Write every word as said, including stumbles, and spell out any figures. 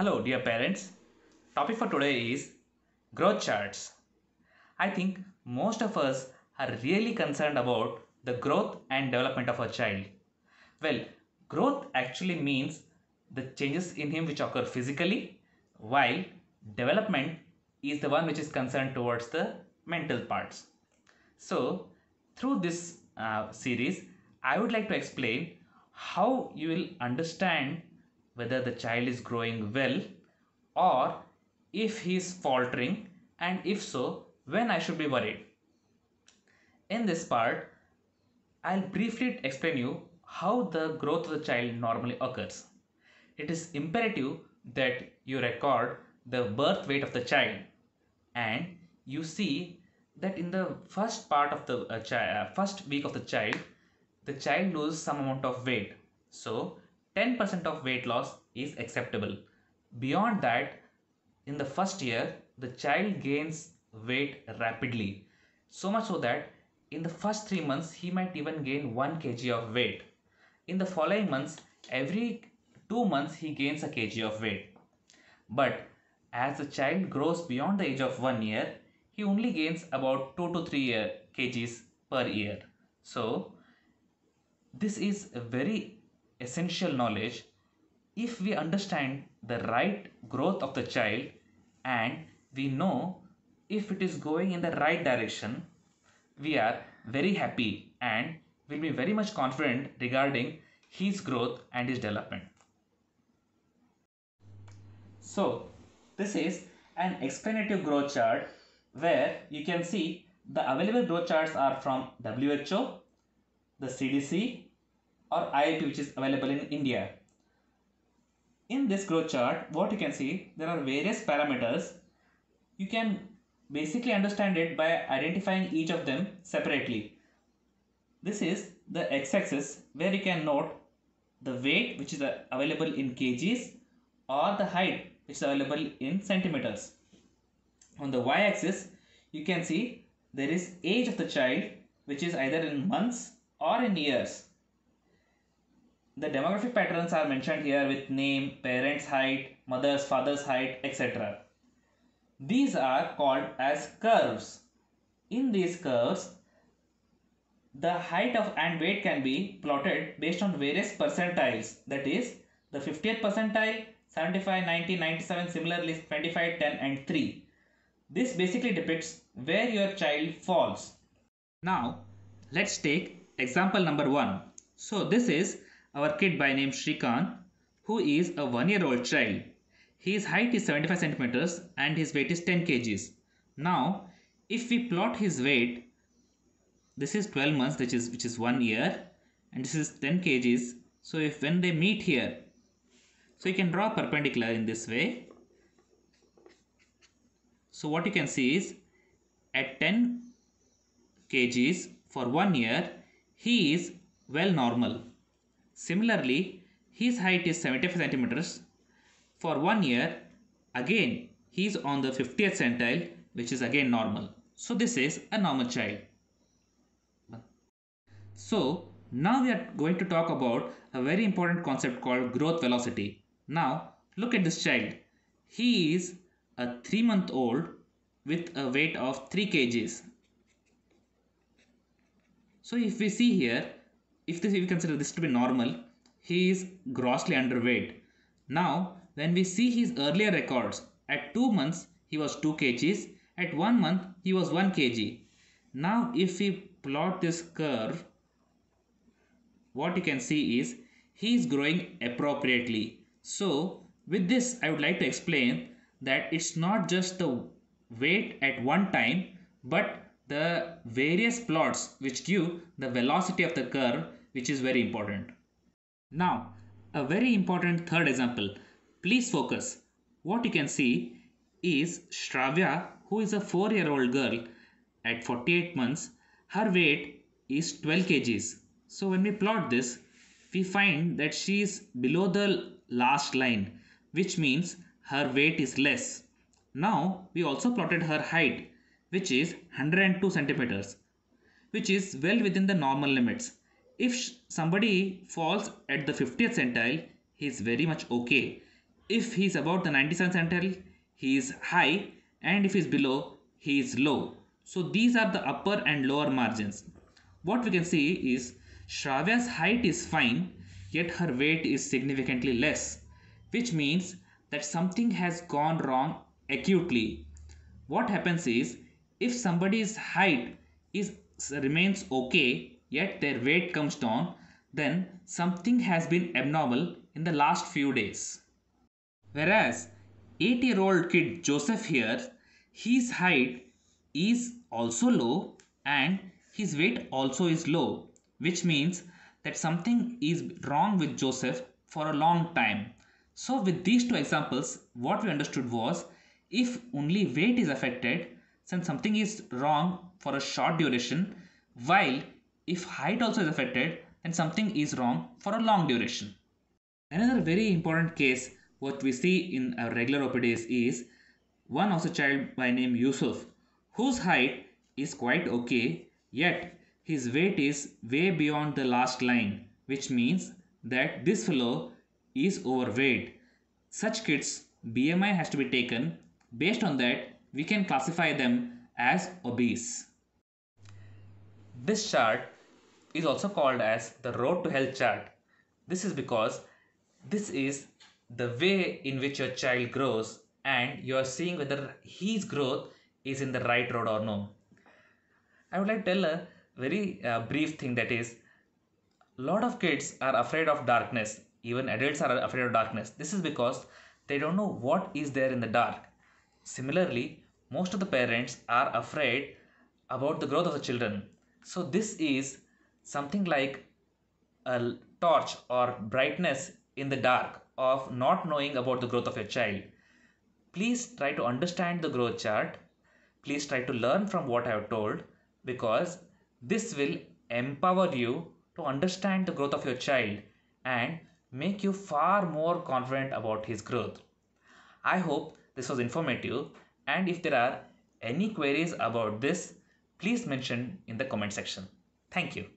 Hello dear parents, topic for today is growth charts. I think most of us are really concerned about the growth and development of our child. Well, growth actually means the changes in him which occur physically, while development is the one which is concerned towards the mental parts. So through this uh, series, I would like to explain how you will understand whether the child is growing well or if he is faltering, and if so, when I should be worried. In this part, I'll briefly explain you how the growth of the child normally occurs. It is imperative that you record the birth weight of the child, and you see that in the first part of the uh, chi- uh, first week of the child, the child loses some amount of weight. So ten percent of weight loss is acceptable. Beyond that, in the first year, the child gains weight rapidly, so much so that in the first three months, he might even gain one kilogram of weight. In the following months, every two months, he gains a kilogram of weight. But as the child grows beyond the age of one year, he only gains about two to three kilograms per year. So this is a very essential knowledge. If we understand the right growth of the child and we know if it is going in the right direction, we are very happy and will be very much confident regarding his growth and his development. So this is an explanative growth chart where you can see the available growth charts are from W H O, the C D C, or I E P, which is available in India. In this growth chart, what you can see, there are various parameters. You can basically understand it by identifying each of them separately. This is the x-axis, where you can note the weight, which is available in kgs, or the height, which is available in centimeters. On the y-axis, you can see there is age of the child, which is either in months or in years. The demographic patterns are mentioned here with name, parents' height, mother's, father's height, et cetera. These are called as curves. In these curves, the height of and weight can be plotted based on various percentiles. That is, the fiftieth percentile, seventy-five, ninety, ninety-seven, similarly twenty-five, ten and three. This basically depicts where your child falls. Now, let's take example number one. So this is our kid by name Shrikant, who is a one-year-old child. His height is seventy-five centimeters and his weight is ten kilograms. Now, if we plot his weight, this is twelve months, which is which is one year, and this is ten kilograms. So if when they meet here, so you can draw a perpendicular in this way. So what you can see is at ten kilograms for one year, he is well normal. Similarly, his height is seventy-five centimeters. For one year, again, he is on the fiftieth centile, which is again normal. So this is a normal child. So now we are going to talk about a very important concept called growth velocity. Now look at this child. He is a three month old with a weight of three kilograms. So if we see here, If, this, if we consider this to be normal, he is grossly underweight. Now, when we see his earlier records, at two months he was two kilograms, at one month he was one kilogram. Now, if we plot this curve, what you can see is he is growing appropriately. So, with this, I would like to explain that it's not just the weight at one time, but the various plots which give the velocity of the curve, which is very important. Now, a very important third example. Please focus. What you can see is Shravya, who is a four-year-old girl. At forty-eight months, her weight is twelve kilograms. So when we plot this, we find that she is below the last line, which means her weight is less. Now, we also plotted her height, which is one hundred two centimeters, which is well within the normal limits. If somebody falls at the fiftieth centile, he is very much okay. if he is above the ninety-seven centile, he is high, and if he is below, he is low. So these are the upper and lower margins. What we can see is Shravya's height is fine, yet her weight is significantly less, which means that something has gone wrong acutely. What happens is, if somebody's height is remains okay, yet their weight comes down, then something has been abnormal in the last few days. Whereas eight-year-old kid Joseph here, his height is also low and his weight also is low, which means that something is wrong with Joseph for a long time. So with these two examples, what we understood was, if only weight is affected, then something is wrong for a short duration, while if height also is affected, then something is wrong for a long duration. Another very important case what we see in our regular O P Ds is one of the child by name Yusuf, whose height is quite okay, yet his weight is way beyond the last line, which means that this fellow is overweight. Such kids B M I has to be taken. Based on that, we can classify them as obese. This chart is also called as the road to health chart. This is because this is the way in which your child grows, and you are seeing whether his growth is in the right road or no. I would like to tell a very uh, brief thing, that is, a lot of kids are afraid of darkness. Even adults are afraid of darkness. This is because they don't know what is there in the dark. Similarly, most of the parents are afraid about the growth of the children. So this is something like a torch or brightness in the dark of not knowing about the growth of your child. Please try to understand the growth chart. Please try to learn from what I have told, because this will empower you to understand the growth of your child and make you far more confident about his growth. I hope this was informative, and if there are any queries about this, please mention in the comment section. Thank you.